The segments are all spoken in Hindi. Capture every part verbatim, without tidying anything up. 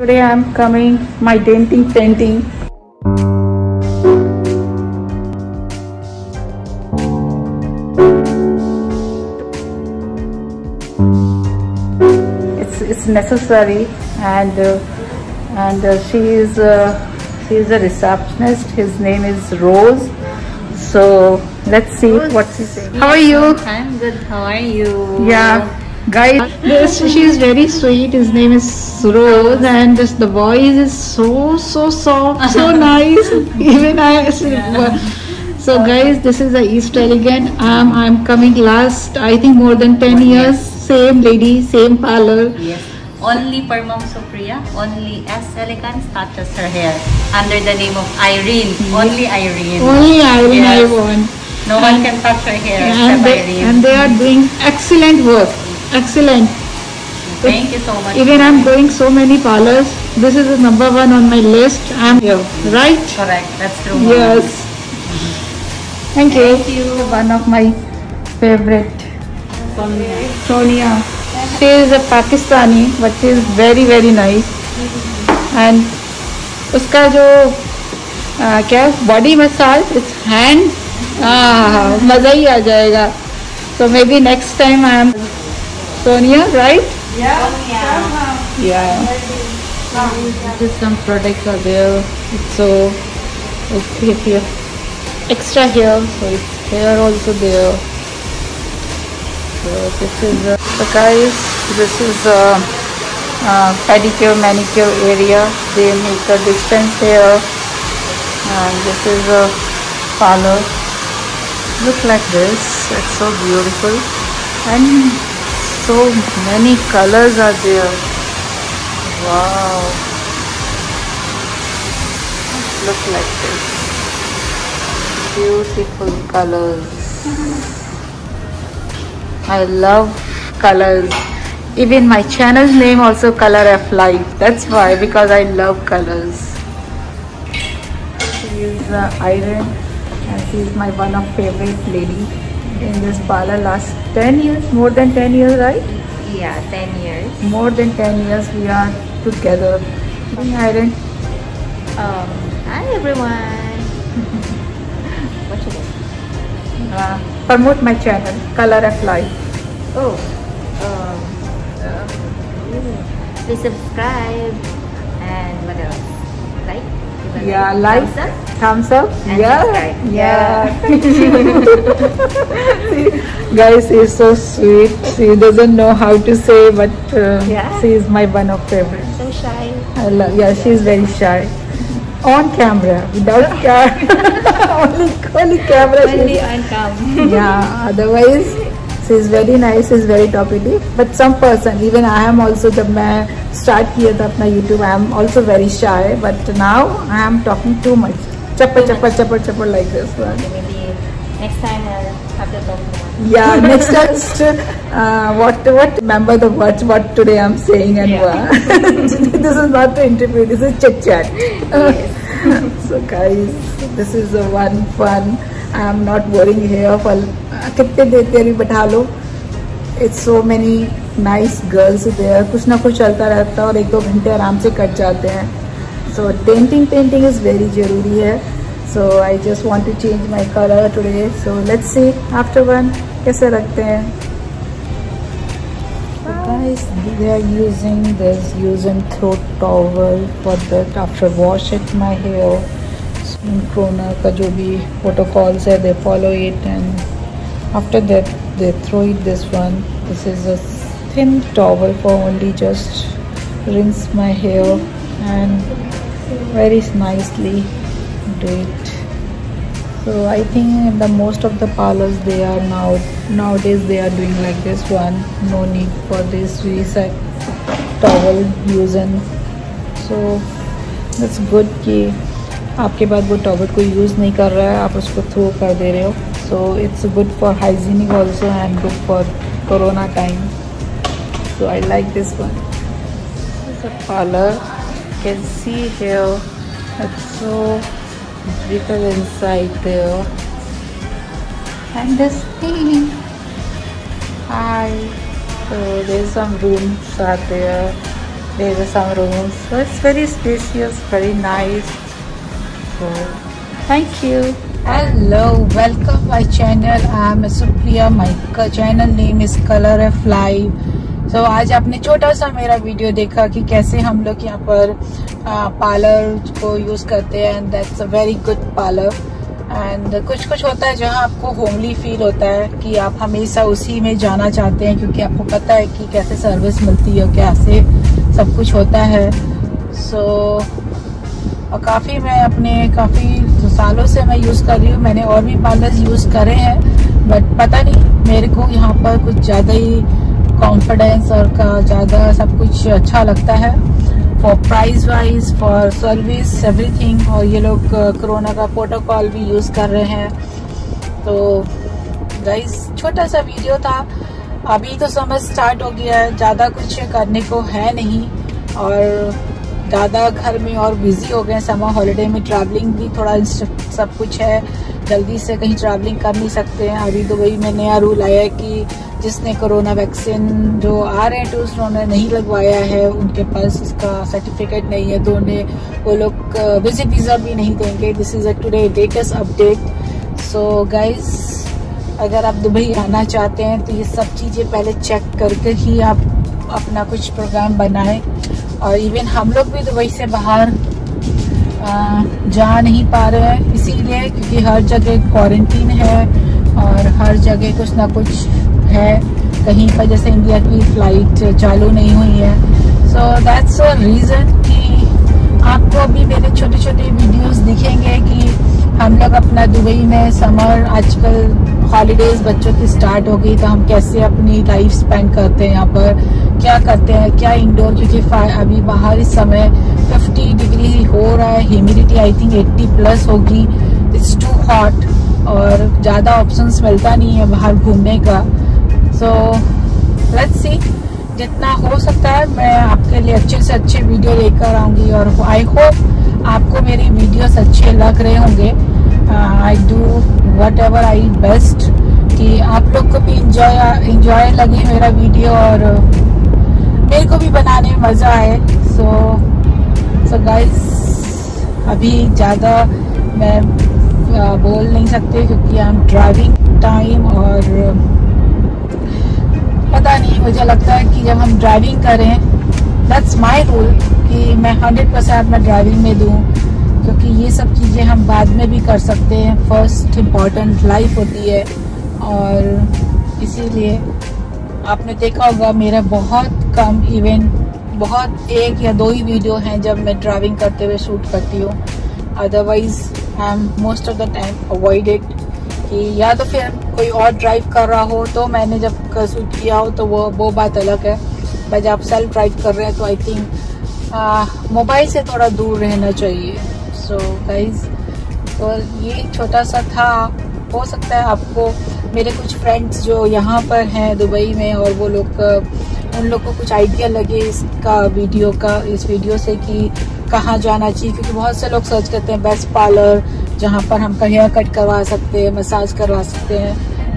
Today I am coming my denting painting. It's it's necessary and uh, and uh, she is uh, she is a receptionist. His name is Rose. So let's see Rose. What she says. How are you? I'm good. How are you? Yeah. Guys, this she is very sweet. His name is Rose, and just the voice is so so soft, so nice. Even I. Yeah. So guys, this is the East Elegant. Um, I'm coming last. I think more than ten One years. Year. Same lady, same parlor. Yes. Only for Mom Supriya. Only as elegant not just her hair. Under the name of Irene. Yes. Only Irene. Only Irene. Yes. I want. No and, one can touch her hair except they, Irene. And they are doing excellent work. Excellent. Thank you so much. Even I'm going so many parlors. This is the number one on my list. I'm here, right? Correct. That's true. Yes. Mm-hmm. Thank you. Thank you. One of my favorite. Sonia. Sonia. She is a Pakistani, but she is very very nice. And उसका जो क्या body massage, it's hand. Ah, मजा ही आ जाएगा. So maybe next time I am. Sonia, right? Yeah. Sonia. Yeah. Yeah. Just some products are there. It's so it's here, extra here, so it's here also there. So this is uh, so guys, this is uh, uh, pedicure, manicure area. They make a distance here, and this is a parlor. Look like this. It's so beautiful and. So many colors are there. Wow. Look like this. Beautiful colors. I love colors. Even my channel's name also Color of Life. That's why, because I love colors. She is uh, Irene, and she is my one of favorite lady. In this parlor last ten years, more than ten years, right? Yeah, ten years. More than ten years we are together. Hi Irene. Um, hi everyone. What you doing? Uh, promote my channel, Color of Life. Oh, um, uh, please subscribe and what else? Like? Even yeah, like. Thumbs up? Thumbs up. And yeah. Yeah. Guys, she is so sweet. She doesn't know how to say, but uh, yeah. She is my one of favorite. So shy. I love. Yeah, she is very shy. On camera, without camera. only, only camera. Only on camera. Yeah. Otherwise, she is very nice. She is very talkative. But some person, even I am also. When I start here, my YouTube, I am also very shy. But now I am talking too much. Chappa chappa chappa chappa like this one. Okay, maybe next time I'll have to talk more. Yeah, next time uh, what what remember the words what today I'm saying and yeah. What. This is not an interview. This is chit chat. Yes. So guys, this is the one fun. I'm not boring here for. कितने देर तेरी बैठा लो. It's so many nice girls there. कुछ ना कुछ चलता रहता है और एक दो घंटे आराम से कट जाते हैं. So denting painting is very जरूरी है. So I just want to change my color today. So let's see after one कैसे रखते हैं. So guys, we are using this use and throw towel for that after wash it my hair. Corona का जो भी protocols है they follow it and after that they throw it this one. This is a thin towel for only just rinse my hair and. Very nicely do it. So I think in the most of the parlors they are now nowadays they are doing like this one. No need for this reset towel using. So that's good कि आपके बाद वो towel को use नहीं कर रहा है आप उसको throw कर दे रहे हो. So it's good for hygienic also and good for corona time. So I like this one. It's a parlor. You can see here it's so beautiful inside there and this thing hi so there's some rooms are there There is some rooms, so it's very spacious, very nice. So thank you. Hello, welcome my channel. I am Supriya. My channel name is Color of Life. So आज आपने छोटा सा मेरा वीडियो देखा कि कैसे हम लोग यहाँ पर पार्लर को यूज करते हैं, and that's a very good parlour. And कुछ कुछ होता है जहाँ आपको होमली फील होता है कि आप हमेशा उसी में जाना चाहते हैं, क्योंकि आपको पता है कि कैसे सर्विस मिलती है, कैसे सब कुछ होता है. सो so, और काफ़ी मैं अपने काफ़ी सालों से मैं यूज़ कर रही हूँ. मैंने और भी पार्लर्स यूज़ करे हैं, बट पता नहीं मेरे को यहाँ पर कुछ ज़्यादा ही कॉन्फिडेंस और का ज़्यादा सब कुछ अच्छा लगता है, for price wise, for service, everything. और ये लोग कोरोना का प्रोटोकॉल भी यूज़ कर रहे हैं. तो गाइस, छोटा सा वीडियो था. अभी तो समझ स्टार्ट हो गया है, ज़्यादा कुछ करने को है नहीं, और ज़्यादा घर में और बिजी हो गए. समर हॉलीडे में ट्रैवलिंग भी थोड़ा सब कुछ है, जल्दी से कहीं ट्रैवलिंग कर नहीं सकते हैं. अभी तो वही में नया रूल आया है कि जिसने कोरोना वैक्सीन जो आ रहे हैं डोज उन्होंने नहीं लगवाया है, उनके पास इसका सर्टिफिकेट नहीं है, तो उन्हें वो लोग विजिट वीज़ा भी नहीं देंगे. This is a today latest update. So guys, अगर आप दुबई आना चाहते हैं तो ये सब चीज़ें पहले चेक करके ही आप अपना कुछ प्रोग्राम बनाएं. और इवन हम लोग भी दुबई से बाहर जा नहीं पा रहे हैं, इसीलिए क्योंकि हर जगह क्वारंटीन है और हर जगह कुछ ना कुछ है. कहीं पर जैसे इंडिया की फ़्लाइट चालू नहीं हुई है. सो दैट्स अ रीज़न कि आपको अभी मेरे छोटे छोटे वीडियोज़ दिखेंगे कि हम लोग अपना दुबई में समर, आजकल हॉलीडेज बच्चों की स्टार्ट हो गई, तो हम कैसे अपनी लाइफ स्पेंड करते हैं, यहाँ पर क्या करते हैं, क्या इंडोर, क्योंकि अभी बाहर इस समय पचास डिग्री हो रहा है, ह्यूमिडिटी आई थिंक अस्सी प्लस होगी, इट्स टू हॉट, और ज़्यादा ऑप्शंस मिलता नहीं है बाहर घूमने का. सो लेट्स सी, जितना हो सकता है मैं आपके लिए अच्छे से अच्छे वीडियो लेकर आऊँगी, और आई होप आपको मेरी वीडियोज़ अच्छे लग रहे होंगे. I do whatever I best कि आप लोग को भी इंजॉय इंजॉय लगे मेरा वीडियो, और मेरे को भी बनाने में मज़ा आए. सो सो गाइस, अभी ज़्यादा मैं आ, बोल नहीं सकती क्योंकि आई एम ड्राइविंग टाइम, और पता नहीं मुझे लगता है कि जब हम ड्राइविंग करें, दैट्स माई रूल कि मैं हंड्रेड परसेंट मैं ड्राइविंग में दूँ, क्योंकि ये सब चीज़ें हम बाद में भी कर सकते हैं. फर्स्ट इम्पॉर्टेंट लाइफ होती है, और इसीलिए आपने देखा होगा मेरा बहुत कम, इवन बहुत एक या दो ही वीडियो हैं जब मैं ड्राइविंग करते हुए शूट करती हूँ. Otherwise I am most of the time avoid it, कि या तो फिर कोई और ड्राइव कर रहा हो तो मैंने जब शूट किया हो तो वो वो बात अलग है, पर जब आप सेल्फ ड्राइव कर रहे हैं तो आई थिंक मोबाइल से थोड़ा दूर रहना चाहिए. सो गाइज़, तो ये छोटा सा था. हो सकता है आपको मेरे कुछ फ्रेंड्स जो यहाँ पर हैं दुबई में, और वो लोग उन लोग को कुछ आइडिया लगे इसका वीडियो का, इस वीडियो से कि कहाँ जाना चाहिए, क्योंकि बहुत से लोग सर्च करते हैं बेस्ट पार्लर जहाँ पर हम हेयर कट करवा सकते हैं, मसाज करवा सकते हैं.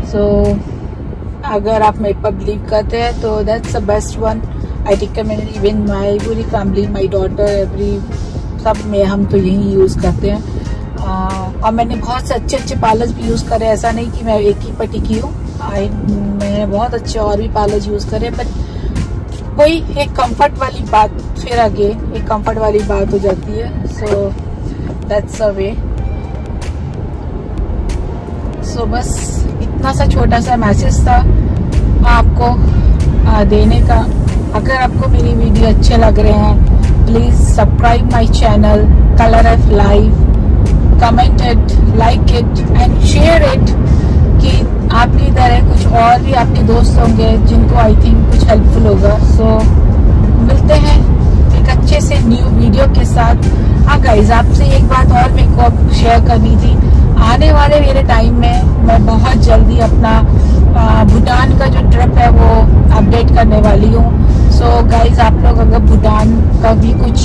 सो so, अगर आप मेरे पर बिलीव करते हैं तो that's the best one. I recommend even my पूरी फैमिली, माई डॉटर, एवरी सब में हम तो यही यूज़ करते हैं. आ, और मैंने बहुत से अच्छे अच्छे पार्लर्स भी यूज़ करे, ऐसा नहीं कि मैं एक ही पर्टिकी हूँ. आई मैंने बहुत अच्छे और भी पार्लर्स यूज़ करे, बट कोई एक कंफर्ट वाली बात, फिर आगे एक कंफर्ट वाली बात हो जाती है. सो दैट्स अ वे. सो बस इतना सा छोटा सा मैसेज था आपको आ, देने का. अगर आपको मेरी वीडियो अच्छे लग रहे हैं, please subscribe my channel colour of life, comment it, like it and share it, कि आपकी तरह कुछ और भी आपके दोस्त होंगे जिनको आई थिंक कुछ हेल्पफुल होगा. सो so, मिलते हैं एक अच्छे से न्यू वीडियो के साथ. हाँ गाइज, आपसे एक बात और मेरे को शेयर करनी थी. आने वाले मेरे टाइम में मैं बहुत जल्दी अपना भूटान का जो ट्रिप है वो अपडेट करने वाली हूँ. सो so गाइज़, आप लोग अगर भूटान का भी कुछ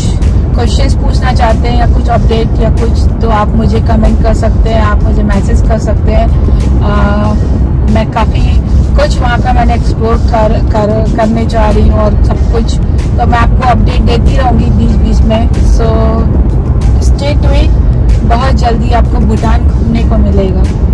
क्वेश्चंस पूछना चाहते हैं या कुछ अपडेट या कुछ, तो आप मुझे कमेंट कर सकते हैं, आप मुझे मैसेज कर सकते हैं. आ, मैं काफ़ी कुछ वहाँ का मैंने एक्सप्लोर कर, कर करने जा रही हूँ, और सब कुछ तो मैं आपको अपडेट देती रहूँगी बीच बीच में। सो स्टे ट्यून्ड, बहुत जल्दी आपको भूटान घूमने को मिलेगा।